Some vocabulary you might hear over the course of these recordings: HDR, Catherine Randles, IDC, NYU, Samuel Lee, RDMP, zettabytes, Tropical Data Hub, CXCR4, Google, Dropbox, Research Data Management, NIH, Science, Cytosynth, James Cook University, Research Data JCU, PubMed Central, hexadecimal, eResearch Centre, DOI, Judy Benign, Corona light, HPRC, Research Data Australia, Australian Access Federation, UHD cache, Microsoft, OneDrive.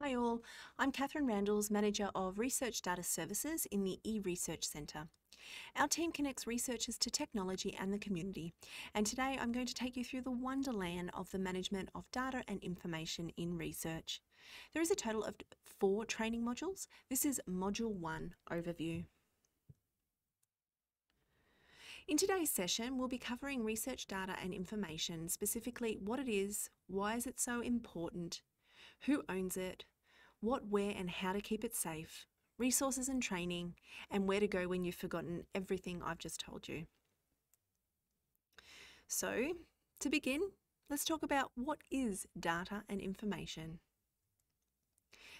Hi all, I'm Catherine Randles, Manager of Research Data Services in the eResearch Centre. Our team connects researchers to technology and the community, and today I'm going to take you through the wonderland of the management of data and information in research. There is a total of 4 training modules. This is Module 1, Overview. In today's session, we'll be covering research data and information, specifically what it is, why is it so important, who owns it, what, where and how to keep it safe, resources and training, and where to go when you've forgotten everything I've just told you. So, to begin, let's talk about what is data and information.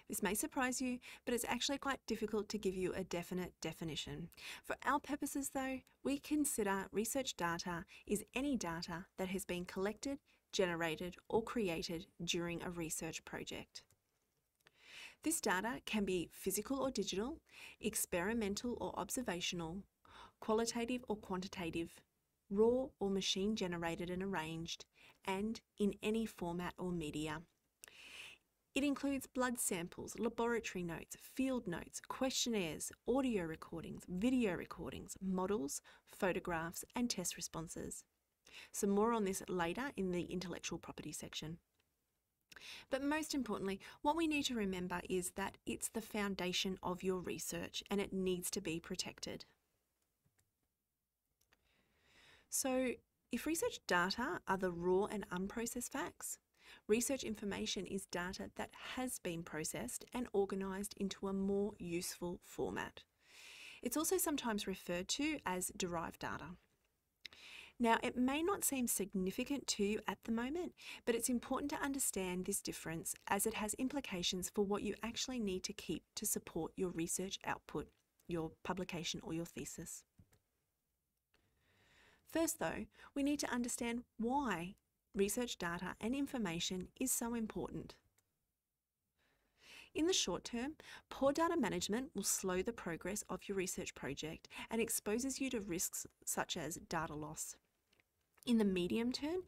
This may surprise you, but it's actually quite difficult to give you a definite definition. For our purposes though, we consider research data is any data that has been collected, generated or created during a research project. This data can be physical or digital, experimental or observational, qualitative or quantitative, raw or machine generated and arranged, and in any format or media. It includes blood samples, laboratory notes, field notes, questionnaires, audio recordings, video recordings, models, photographs and test responses. So more on this later in the intellectual property section. But most importantly, what we need to remember is that it's the foundation of your research and it needs to be protected. So if research data are the raw and unprocessed facts, research information is data that has been processed and organised into a more useful format. It's also sometimes referred to as derived data. Now, it may not seem significant to you at the moment, but it's important to understand this difference as it has implications for what you actually need to keep to support your research output, your publication or your thesis. First though, we need to understand why research data and information is so important. In the short term, poor data management will slow the progress of your research project and exposes you to risks such as data loss. In the medium term,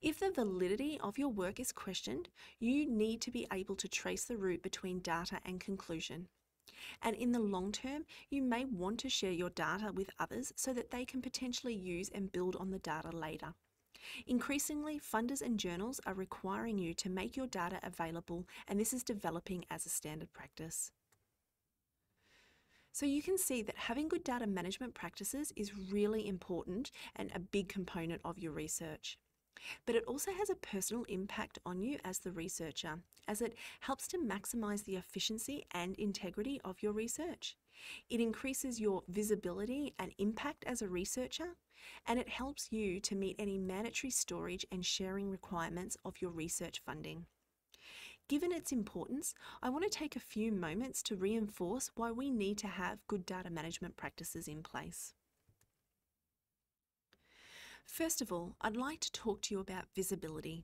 if the validity of your work is questioned, you need to be able to trace the route between data and conclusion. And in the long term, you may want to share your data with others so that they can potentially use and build on the data later. Increasingly, funders and journals are requiring you to make your data available, and this is developing as a standard practice. So you can see that having good data management practices is really important and a big component of your research. But it also has a personal impact on you as the researcher, as it helps to maximise the efficiency and integrity of your research. It increases your visibility and impact as a researcher, and it helps you to meet any mandatory storage and sharing requirements of your research funding. Given its importance, I want to take a few moments to reinforce why we need to have good data management practices in place. First of all, I'd like to talk to you about visibility.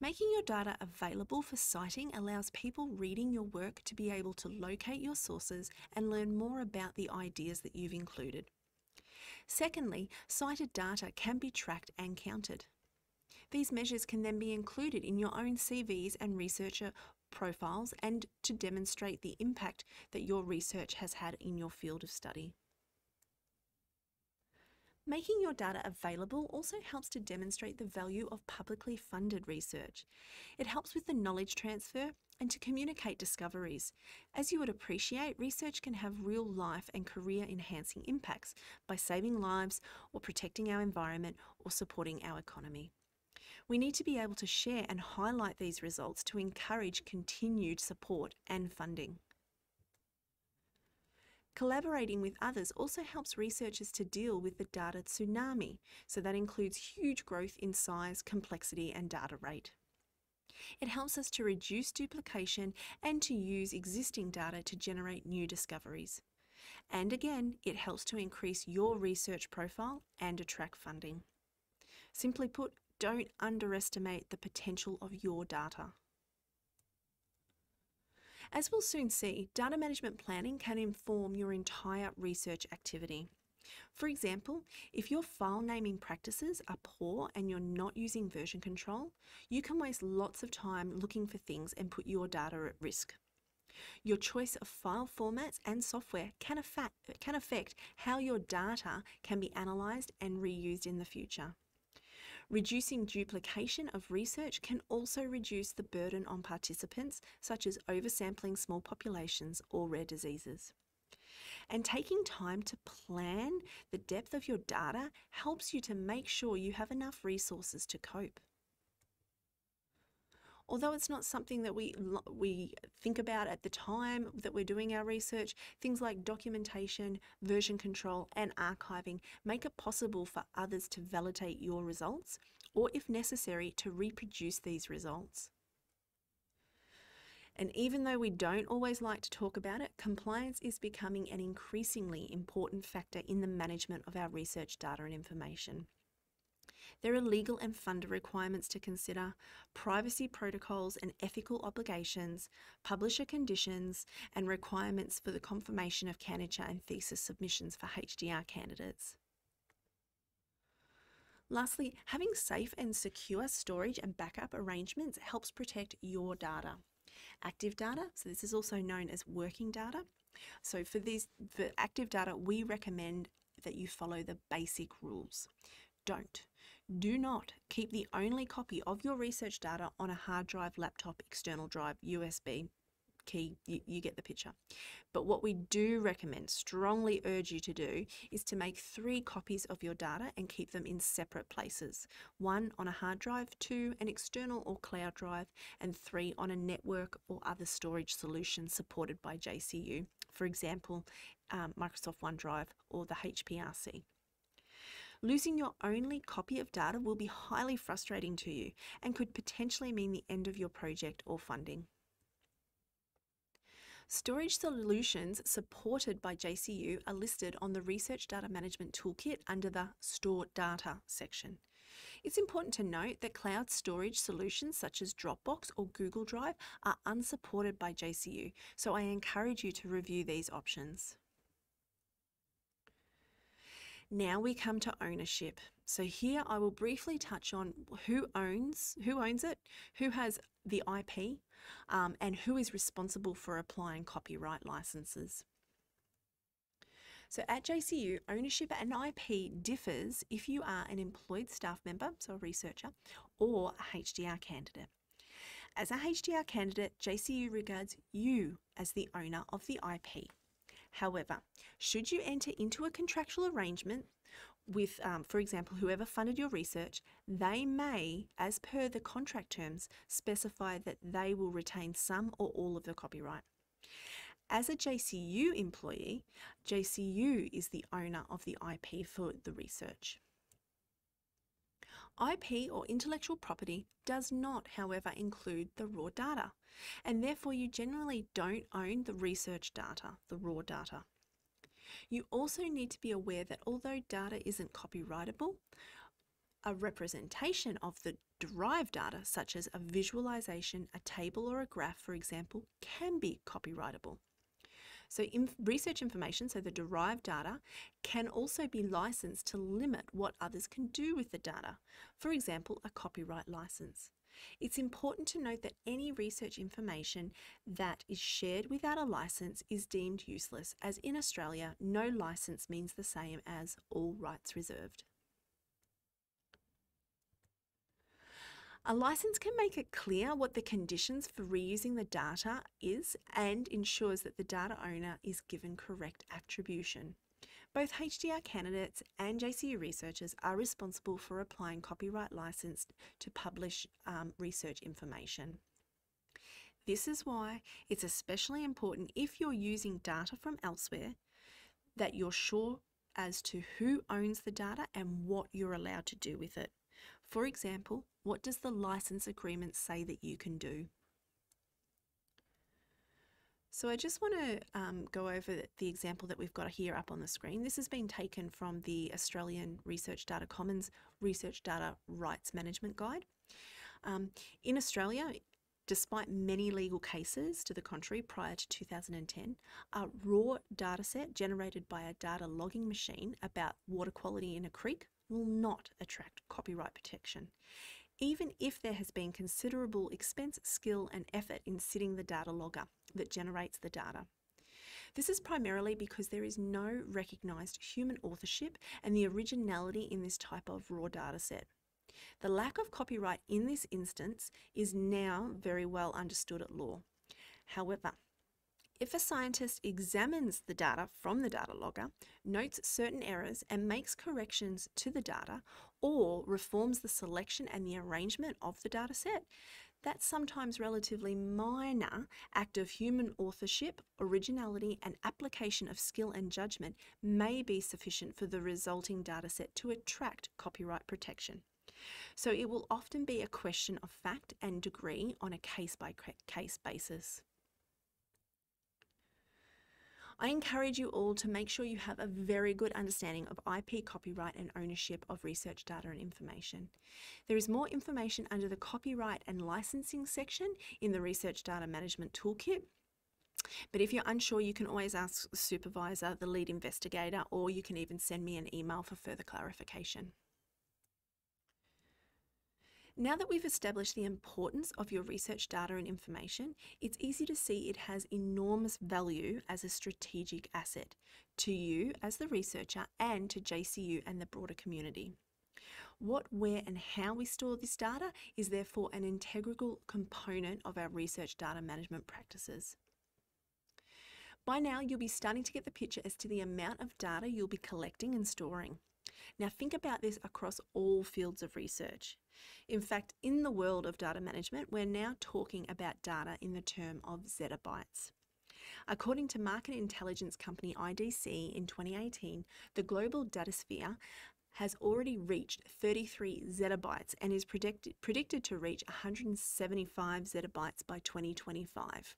Making your data available for citing allows people reading your work to be able to locate your sources and learn more about the ideas that you've included. Secondly, cited data can be tracked and counted. These measures can then be included in your own CVs and researcher profiles and to demonstrate the impact that your research has had in your field of study. Making your data available also helps to demonstrate the value of publicly funded research. It helps with the knowledge transfer and to communicate discoveries. As you would appreciate, research can have real life and career enhancing impacts by saving lives or protecting our environment or supporting our economy. We need to be able to share and highlight these results to encourage continued support and funding. Collaborating with others also helps researchers to deal with the data tsunami, so that includes huge growth in size, complexity and data rate. It helps us to reduce duplication and to use existing data to generate new discoveries. And again, it helps to increase your research profile and attract funding. Simply put, don't underestimate the potential of your data. As we'll soon see, data management planning can inform your entire research activity. For example, if your file naming practices are poor and you're not using version control, you can waste lots of time looking for things and put your data at risk. Your choice of file formats and software can affect how your data can be analysed and reused in the future. Reducing duplication of research can also reduce the burden on participants, such as oversampling small populations or rare diseases. And taking time to plan the depth of your data helps you to make sure you have enough resources to cope. Although it's not something that we think about at the time that we're doing our research, things like documentation, version control and archiving make it possible for others to validate your results, or if necessary, to reproduce these results. And even though we don't always like to talk about it, compliance is becoming an increasingly important factor in the management of our research data and information. There are legal and funder requirements to consider, privacy protocols and ethical obligations, publisher conditions, and requirements for the confirmation of candidature and thesis submissions for HDR candidates. Lastly, having safe and secure storage and backup arrangements helps protect your data. Active data, so this is also known as working data. So for active data, we recommend that you follow the basic rules. Do not keep the only copy of your research data on a hard drive, laptop, external drive, USB key, you get the picture. But what we do recommend, strongly urge you to do, is to make 3 copies of your data and keep them in separate places. 1 on a hard drive, 2 an external or cloud drive, and 3 on a network or other storage solution supported by JCU, for example, Microsoft OneDrive or the HPRC. Losing your only copy of data will be highly frustrating to you and could potentially mean the end of your project or funding. Storage solutions supported by JCU are listed on the Research Data Management Toolkit under the Store Data section. It's important to note that cloud storage solutions such as Dropbox or Google Drive are unsupported by JCU, so I encourage you to review these options. Now we come to ownership. So here I will briefly touch on who owns it, who has the IP, and who is responsible for applying copyright licenses. So at JCU, ownership and IP differs if you are an employed staff member, so a researcher, or a HDR candidate. As a HDR candidate, JCU regards you as the owner of the IP. However, should you enter into a contractual arrangement with, for example, whoever funded your research, they may, as per the contract terms, specify that they will retain some or all of the copyright. As a JCU employee, JCU is the owner of the IP for the research. IP or intellectual property does not, however, include the raw data, and therefore you generally don't own the research data, the raw data. You also need to be aware that although data isn't copyrightable, a representation of the derived data, such as a visualization, a table or a graph, for example, can be copyrightable. So research information, so the derived data, can also be licensed to limit what others can do with the data, for example, a copyright license. It's important to note that any research information that is shared without a license is deemed useless, as in Australia, no license means the same as all rights reserved. A license can make it clear what the conditions for reusing the data is and ensures that the data owner is given correct attribution. Both HDR candidates and JCU researchers are responsible for applying copyright license to publish research information. This is why it's especially important if you're using data from elsewhere that you're sure as to who owns the data and what you're allowed to do with it. For example, what does the license agreement say that you can do? So I just want to go over the example that we've got here up on the screen. This has been taken from the Australian Research Data Commons Research Data Rights Management Guide. In Australia, Despite many legal cases to the contrary prior to 2010, a raw dataset generated by a data logging machine about water quality in a creek will not attract copyright protection, even if there has been considerable expense, skill and effort in sitting the data logger that generates the data. This is primarily because there is no recognised human authorship and the originality in this type of raw dataset. The lack of copyright in this instance is now very well understood at law. However, if a scientist examines the data from the data logger, notes certain errors and makes corrections to the data, or reforms the selection and the arrangement of the dataset, that sometimes relatively minor act of human authorship, originality and application of skill and judgment may be sufficient for the resulting dataset to attract copyright protection. So it will often be a question of fact and degree on a case-by-case basis. I encourage you all to make sure you have a very good understanding of IP copyright and ownership of research data and information. There is more information under the Copyright and Licensing section in the Research Data Management Toolkit. But if you're unsure, you can always ask the supervisor, the lead investigator, or you can even send me an email for further clarification. Now that we've established the importance of your research data and information, it's easy to see it has enormous value as a strategic asset to you as the researcher and to JCU and the broader community. What, where and how we store this data is therefore an integral component of our research data management practices. By now, you'll be starting to get the picture as to the amount of data you'll be collecting and storing. Now think about this across all fields of research. In fact, in the world of data management, we're now talking about data in the term of zettabytes. According to market intelligence company IDC in 2018, the global datasphere has already reached 33 zettabytes and is predicted to reach 175 zettabytes by 2025.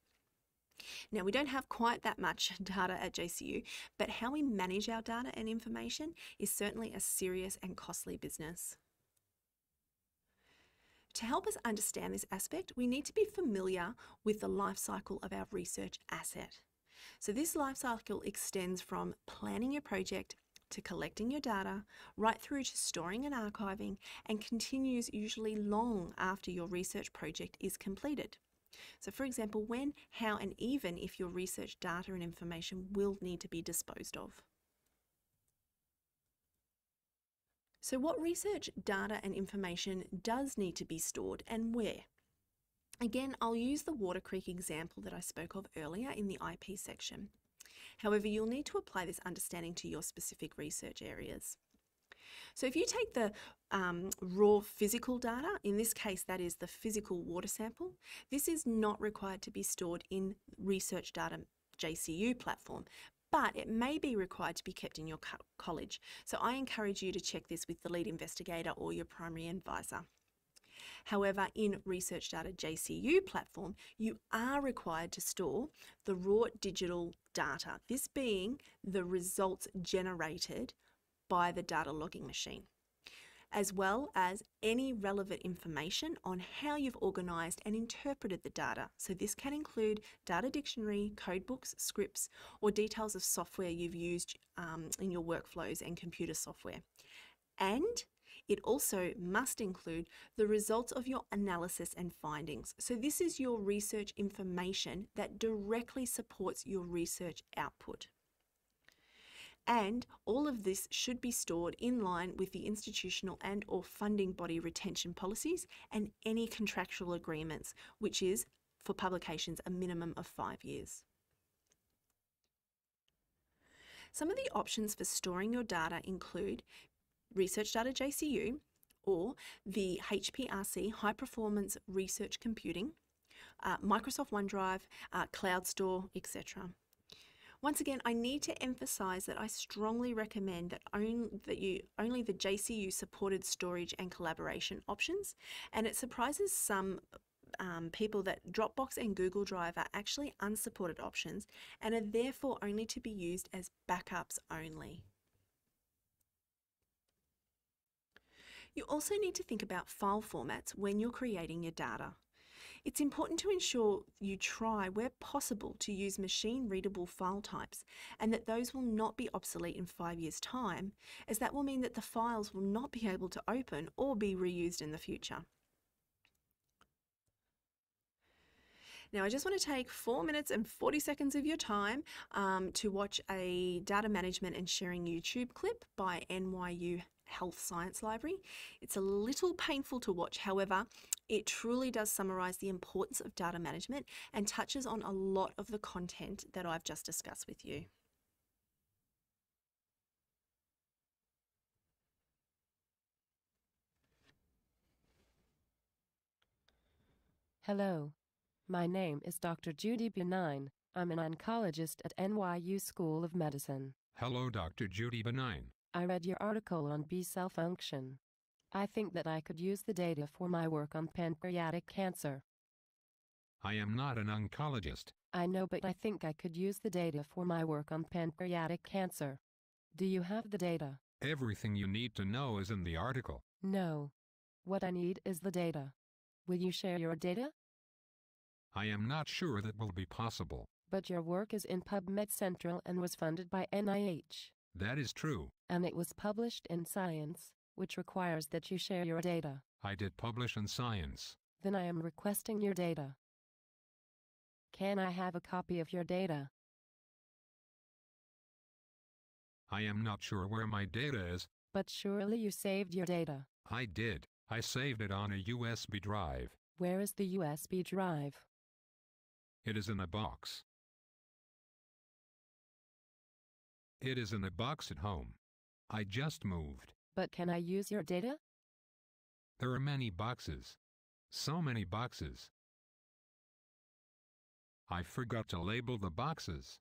Now, we don't have quite that much data at JCU, but how we manage our data and information is certainly a serious and costly business. To help us understand this aspect, we need to be familiar with the life cycle of our research asset. So this life cycle extends from planning your project to collecting your data, right through to storing and archiving, and continues usually long after your research project is completed. So for example, when, how and even if your research data and information will need to be disposed of. So what research data and information does need to be stored and where? Again, I'll use the Water Creek example that I spoke of earlier in the IP section. However, you'll need to apply this understanding to your specific research areas. So if you take the raw physical data, in this case that is the physical water sample, this is not required to be stored in Research Data JCU platform, but it may be required to be kept in your college. So I encourage you to check this with the lead investigator or your primary advisor. However, in Research Data JCU platform, you are required to store the raw digital data, this being the results generated by the data logging machine, as well as any relevant information on how you've organised and interpreted the data. So this can include data dictionary, codebooks, scripts, or details of software you've used in your workflows and computer software. And it also must include the results of your analysis and findings. So this is your research information that directly supports your research output. And all of this should be stored in line with the institutional and or funding body retention policies and any contractual agreements, which is, for publications, a minimum of 5 years. Some of the options for storing your data include Research Data JCU or the HPRC, High Performance Research Computing, Microsoft OneDrive, Cloud Store, etc. Once again, I need to emphasise that I strongly recommend that only the JCU supported storage and collaboration options, and it surprises some people that Dropbox and Google Drive are actually unsupported options and are therefore only to be used as backups only. You also need to think about file formats when you're creating your data. It's important to ensure you try, where possible, to use machine-readable file types, and that those will not be obsolete in 5 years' time, as that will mean that the files will not be able to open or be reused in the future. Now, I just want to take 4 minutes and 40 seconds of your time to watch a data management and sharing YouTube clip by NYU Health Science Library. It's a little painful to watch, however, it truly does summarise the importance of data management and touches on a lot of the content that I've just discussed with you. Hello. My name is Dr. Judy Benign. I'm an oncologist at NYU School of Medicine. Hello, Dr. Judy Benign. I read your article on B-cell function. I think that I could use the data for my work on pancreatic cancer. I am not an oncologist. I know, but I think I could use the data for my work on pancreatic cancer. Do you have the data? Everything you need to know is in the article. No. What I need is the data. Will you share your data? I am not sure that will be possible. But your work is in PubMed Central and was funded by NIH. That is true. And it was published in Science, which requires that you share your data. I did publish in Science. Then I am requesting your data. Can I have a copy of your data? I am not sure where my data is. But surely you saved your data. I did. I saved it on a USB drive. Where is the USB drive? It is in a box. It is in a box at home. I just moved. But can I use your data? There are many boxes. So many boxes. I forgot to label the boxes.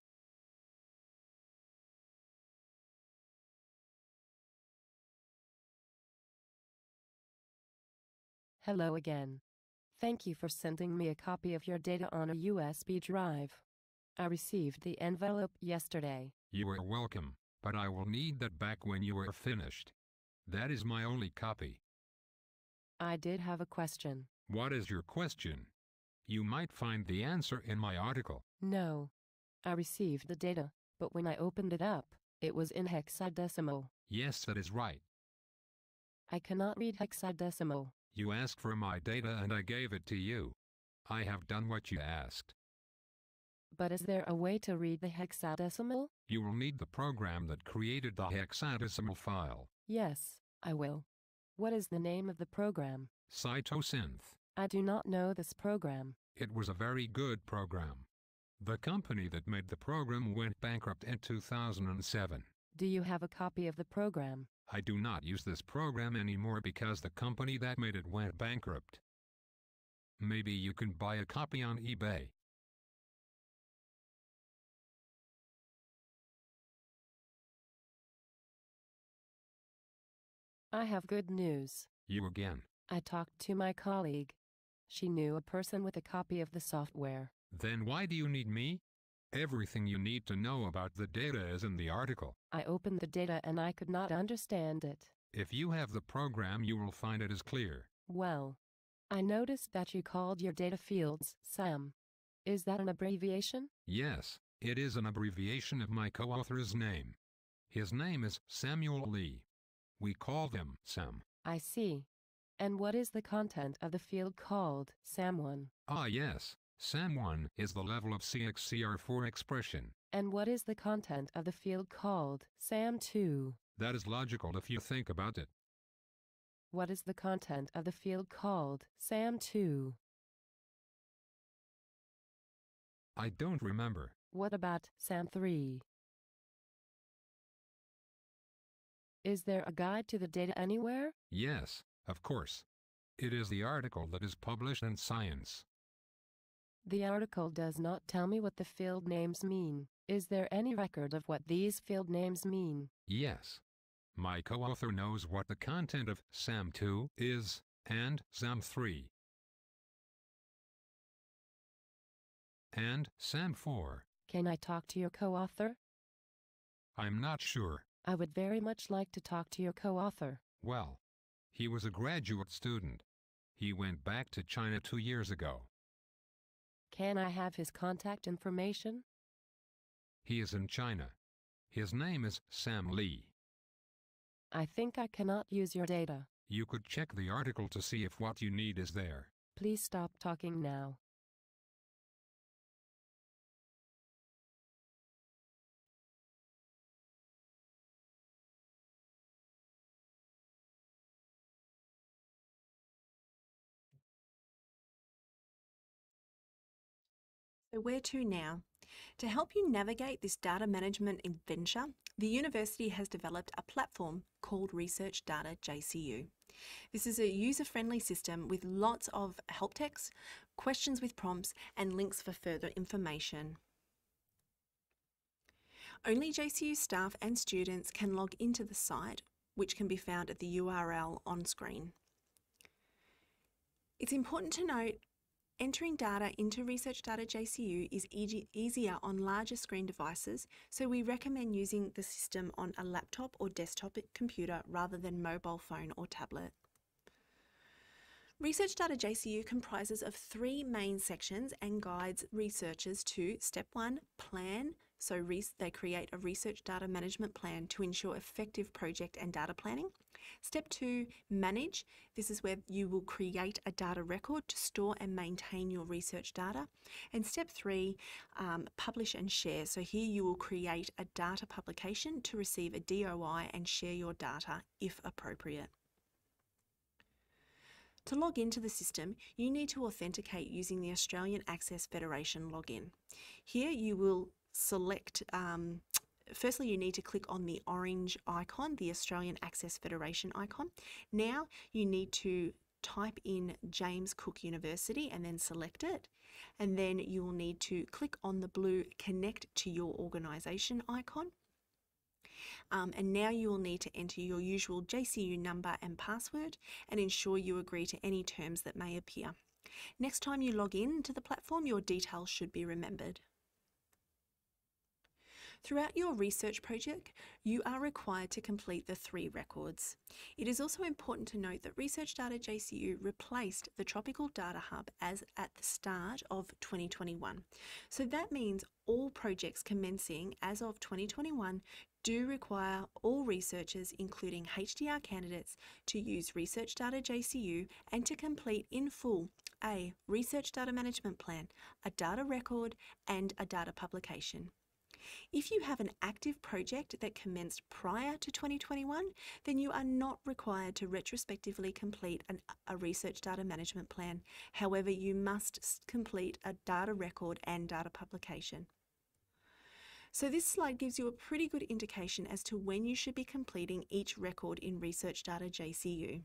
Hello again. Thank you for sending me a copy of your data on a USB drive. I received the envelope yesterday. You are welcome, but I will need that back when you are finished. That is my only copy. I did have a question. What is your question? You might find the answer in my article. No. I received the data, but when I opened it up, it was in hexadecimal. Yes, that is right. I cannot read hexadecimal. You asked for my data and I gave it to you. I have done what you asked. But is there a way to read the hexadecimal? You will need the program that created the hexadecimal file. Yes, I will. What is the name of the program? Cytosynth. I do not know this program. It was a very good program. The company that made the program went bankrupt in 2007. Do you have a copy of the program? I do not use this program anymore because the company that made it went bankrupt. Maybe you can buy a copy on eBay. I have good news. You again. I talked to my colleague. She knew a person with a copy of the software. Then why do you need me? Everything you need to know about the data is in the article. I opened the data and I could not understand it. If you have the program, you will find it is clear. Well, I noticed that you called your data fields SAM. Is that an abbreviation? Yes, it is an abbreviation of my co-author's name. His name is Samuel Lee. We call them SAM. I see. And what is the content of the field called SAM1? Ah yes. SAM1 is the level of CXCR4 expression. And what is the content of the field called SAM2? That is logical if you think about it. What is the content of the field called SAM2? I don't remember. What about SAM3? Is there a guide to the data anywhere? Yes, of course. It is the article that is published in Science. The article does not tell me what the field names mean. Is there any record of what these field names mean? Yes. My co-author knows what the content of SAM2 is, and SAM3, and SAM4. Can I talk to your co-author? I'm not sure. I would very much like to talk to your co-author. Well, he was a graduate student. He went back to China 2 years ago. Can I have his contact information? He is in China. His name is Sam Lee. I think I cannot use your data. You could check the article to see if what you need is there. Please stop talking now. So where to now? To help you navigate this data management adventure, the university has developed a platform called Research Data JCU. This is a user-friendly system with lots of help text, questions with prompts, and links for further information. Only JCU staff and students can log into the site, which can be found at the URL on screen. It's important to note entering data into Research Data JCU is easier on larger screen devices, so we recommend using the system on a laptop or desktop computer rather than mobile phone or tablet. Research Data JCU comprises of three main sections and guides researchers to Step 1, plan, so they create a research data management plan to ensure effective project and data planning. Step 2, manage, this is where you will create a data record to store and maintain your research data. And Step 3, publish and share, so here you will create a data publication to receive a DOI and share your data if appropriate. To log into the system, you need to authenticate using the Australian Access Federation login. Here you will select, firstly you need to click on the orange icon, the Australian Access Federation icon. Now you need to type in James Cook University and then select it. And then you will need to click on the blue Connect to your organisation icon. And now you will need to enter your usual JCU number and password and ensure you agree to any terms that may appear. Next time you log in to the platform, your details should be remembered. Throughout your research project, you are required to complete the three records. It is also important to note that Research Data JCU replaced the Tropical Data Hub as at the start of 2021. So that means all projects commencing as of 2021 do require all researchers, including HDR candidates, to use Research Data JCU and to complete in full a research data management plan, a data record, and a data publication. If you have an active project that commenced prior to 2021, then you are not required to retrospectively complete a research data management plan. However, you must complete a data record and data publication. So this slide gives you a pretty good indication as to when you should be completing each record in Research Data JCU.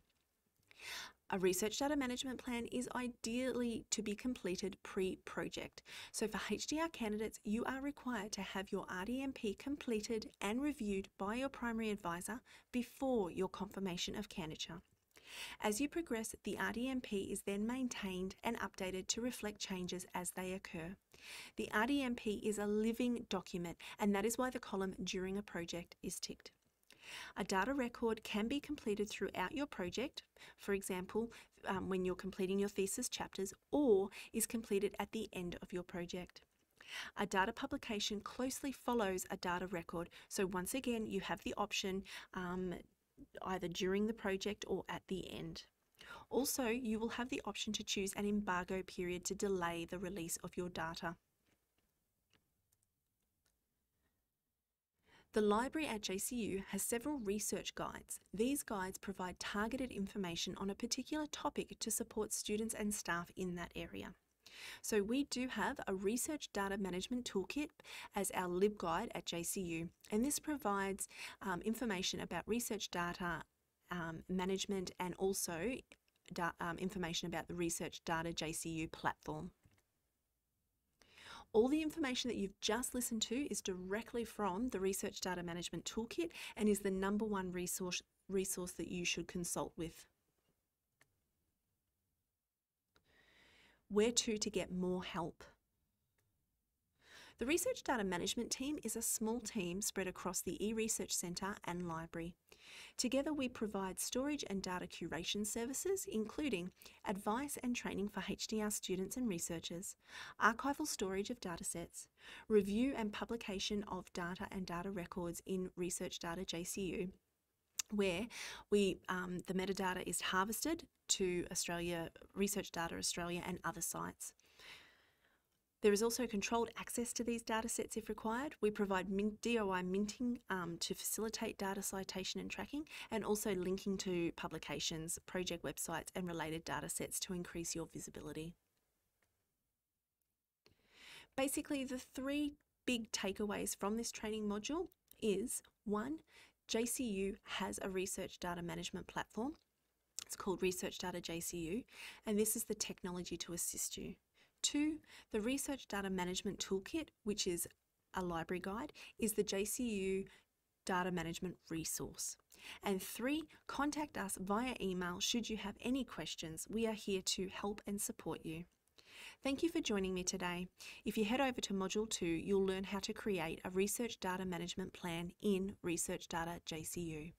A research data management plan is ideally to be completed pre-project. So for HDR candidates, you are required to have your RDMP completed and reviewed by your primary advisor before your confirmation of candidature. As you progress, the RDMP is then maintained and updated to reflect changes as they occur. The RDMP is a living document, and that is why the column during a project is ticked. A data record can be completed throughout your project, for example, when you're completing your thesis chapters, or is completed at the end of your project. A data publication closely follows a data record, so once again you have the option either during the project or at the end. Also, you will have the option to choose an embargo period to delay the release of your data. The library at JCU has several research guides. These guides provide targeted information on a particular topic to support students and staff in that area. So we do have a Research Data Management Toolkit as our LibGuide at JCU, and this provides information about research data management and also information about the Research Data JCU platform. All the information that you've just listened to is directly from the Research Data Management Toolkit and is the #1 resource that you should consult with. Where to get more help? The Research Data Management team is a small team spread across the eResearch Centre and library. Together we provide storage and data curation services, including advice and training for HDR students and researchers, archival storage of datasets, review and publication of data and data records in Research Data JCU, where we the metadata is harvested to Australia, Research Data Australia and other sites. There is also controlled access to these datasets if required. We provide DOI minting to facilitate data citation and tracking, and also linking to publications, project websites and related datasets to increase your visibility. Basically, the three big takeaways from this training module is, 1, JCU has a research data management platform. It's called Research Data JCU, and this is the technology to assist you. 2, the Research Data Management Toolkit, which is a library guide, is the JCU data management resource. And 3, contact us via email should you have any questions. We are here to help and support you. Thank you for joining me today. If you head over to Module 2, you'll learn how to create a Research Data Management Plan in Research Data JCU.